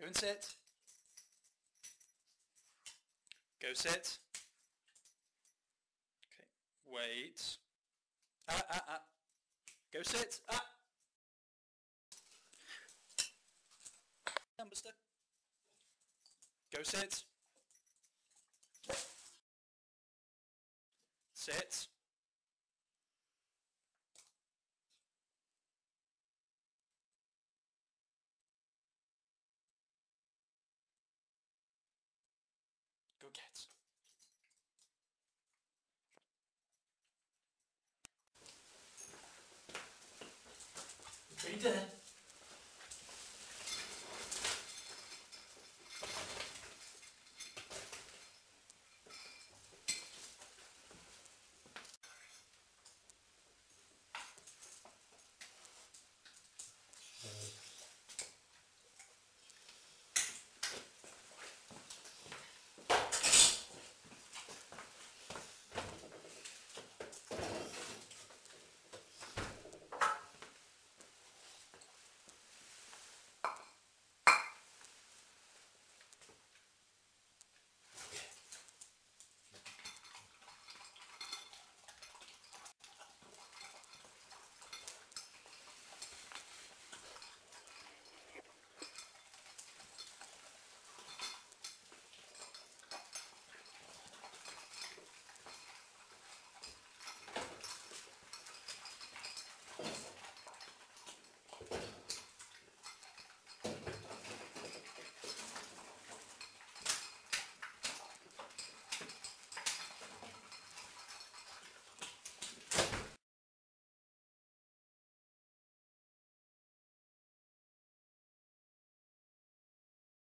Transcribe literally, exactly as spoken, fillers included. Go and sit. Go sit. Okay, wait. Ah, ah, ah. Go sit. Ah! Numberster. Go sit. Sit. Go get. Are you dead?